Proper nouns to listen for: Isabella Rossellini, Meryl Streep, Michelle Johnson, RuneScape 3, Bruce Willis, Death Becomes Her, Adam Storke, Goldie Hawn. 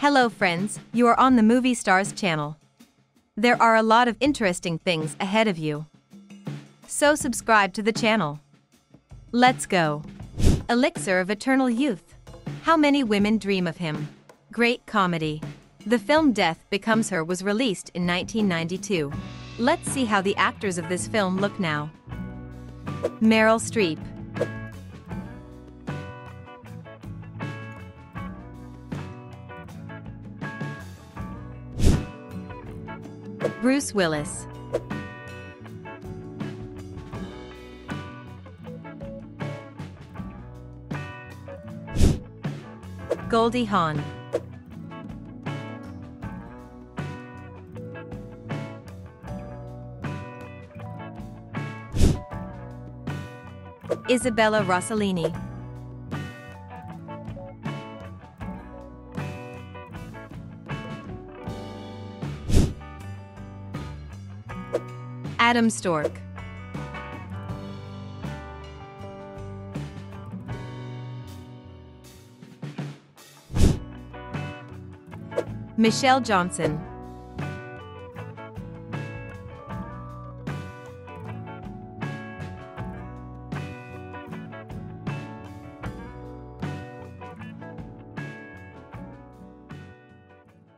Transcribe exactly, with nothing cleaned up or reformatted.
Hello friends, you are on the Movie Stars channel. There are a lot of interesting things ahead of you. So subscribe to the channel. Let's go. Elixir of Eternal Youth. How many women dream of him? Great comedy. The film Death Becomes Her was released in nineteen ninety-two. Let's see how the actors of this film look now. Meryl Streep, Bruce Willis, Goldie Hawn, Isabella Rossellini, Adam Storke, Michelle Johnson.